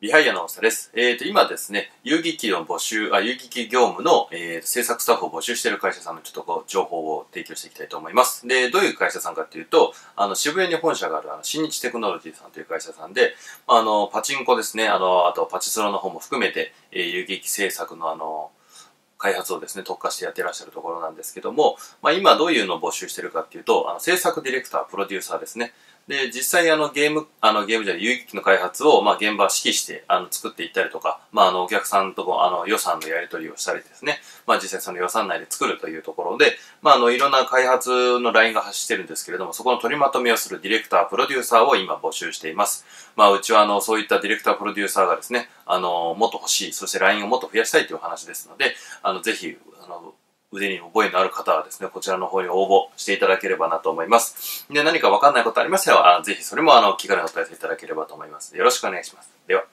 ビハイヤの大下です。今ですね、遊戯機の募集、遊戯機業務の、制作スタッフを募集している会社さんのちょっとこう、情報を提供していきたいと思います。で、どういう会社さんかっていうと、渋谷に本社がある、新日テクノロジーさんという会社さんで、パチンコですね、あとパチスロの方も含めて、遊戯機制作の開発をですね、特化してやってらっしゃるところなんですけども、今どういうのを募集してるかっていうと、制作ディレクター、プロデューサーですね。で、実際遊戯機の開発を、現場指揮して、作っていったりとか、お客さんとも、予算のやり取りをしたりですね、実際その予算内で作るというところで、いろんな開発のラインが発してるんですけれども、そこの取りまとめをするディレクター、プロデューサーを今募集しています。うちは、そういったディレクター、プロデューサーがですね、もっと欲しい、そしてラインをもっと増やしたいという話ですので、ぜひ、腕に覚えのある方はですね、こちらの方に応募していただければなと思います。で、何かわかんないことありましたら、ぜひそれも気軽にお問い合わせいただければと思います。よろしくお願いします。では。